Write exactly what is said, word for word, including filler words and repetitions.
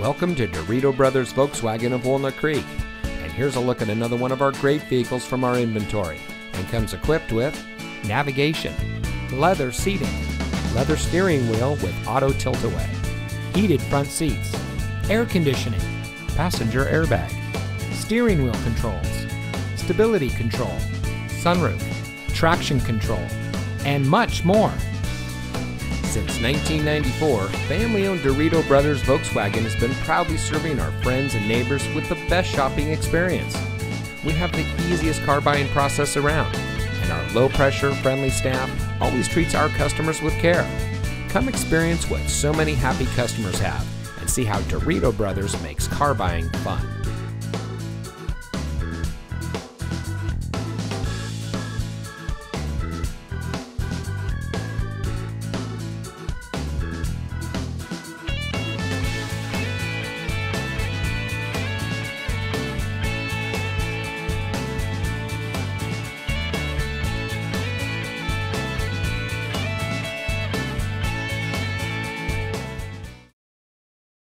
Welcome to Dirito Brothers Volkswagen of Walnut Creek, and here's a look at another one of our great vehicles from our inventory, and comes equipped with navigation, leather seating, leather steering wheel with auto tilt-away, heated front seats, air conditioning, passenger airbag, steering wheel controls, stability control, sunroof, traction control, and much more. Since nineteen ninety-four, family-owned Dirito Brothers Volkswagen has been proudly serving our friends and neighbors with the best shopping experience. We have the easiest car buying process around, and our low-pressure, friendly staff always treats our customers with care. Come experience what so many happy customers have and see how Dirito Brothers makes car buying fun.